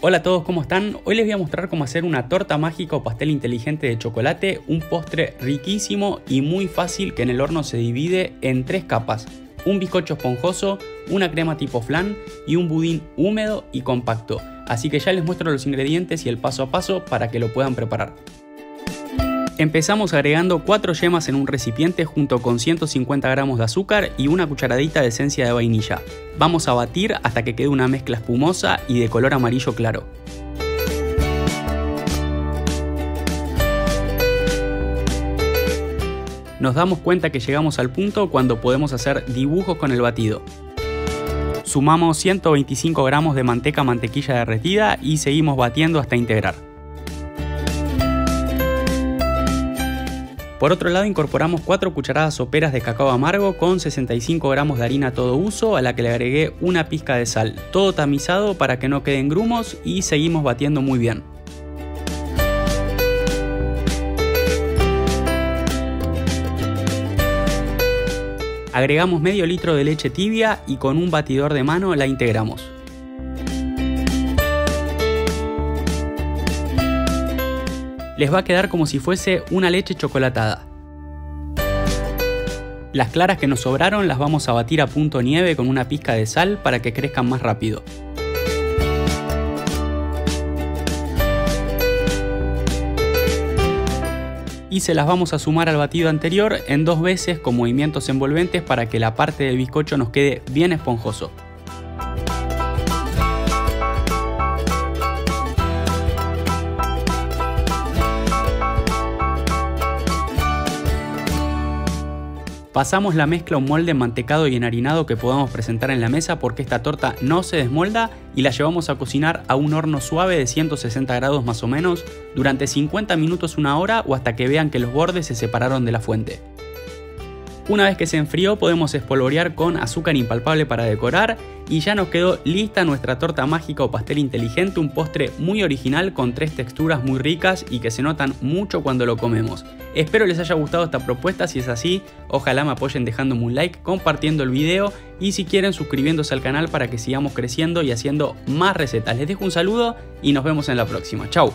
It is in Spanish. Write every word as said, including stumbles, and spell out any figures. Hola a todos, ¿cómo están? Hoy les voy a mostrar cómo hacer una torta mágica o pastel inteligente de chocolate, un postre riquísimo y muy fácil que en el horno se divide en tres capas, un bizcocho esponjoso, una crema tipo flan y un budín húmedo y compacto. Así que ya les muestro los ingredientes y el paso a paso para que lo puedan preparar. Empezamos agregando cuatro yemas en un recipiente junto con ciento cincuenta gramos de azúcar y una cucharadita de esencia de vainilla. Vamos a batir hasta que quede una mezcla espumosa y de color amarillo claro. Nos damos cuenta que llegamos al punto cuando podemos hacer dibujos con el batido. Sumamos ciento veinticinco gramos de manteca mantequilla derretida y seguimos batiendo hasta integrar. Por otro lado, incorporamos cuatro cucharadas soperas de cacao amargo con sesenta y cinco gramos de harina todo uso, a la que le agregué una pizca de sal, todo tamizado para que no queden grumos, y seguimos batiendo muy bien. Agregamos medio litro de leche tibia y con un batidor de mano la integramos. Les va a quedar como si fuese una leche chocolatada. Las claras que nos sobraron las vamos a batir a punto nieve con una pizca de sal para que crezcan más rápido. Y se las vamos a sumar al batido anterior en dos veces con movimientos envolventes para que la parte del bizcocho nos quede bien esponjoso. Pasamos la mezcla a un molde enmantecado y enharinado que podamos presentar en la mesa, porque esta torta no se desmolda, y la llevamos a cocinar a un horno suave de ciento sesenta grados más o menos durante cincuenta minutos, una hora, o hasta que vean que los bordes se separaron de la fuente. Una vez que se enfrió, podemos espolvorear con azúcar impalpable para decorar y ya nos quedó lista nuestra torta mágica o pastel inteligente, un postre muy original con tres texturas muy ricas y que se notan mucho cuando lo comemos. Espero les haya gustado esta propuesta. Si es así, ojalá me apoyen dejándome un like, compartiendo el video y, si quieren, suscribiéndose al canal para que sigamos creciendo y haciendo más recetas. Les dejo un saludo y nos vemos en la próxima. Chau.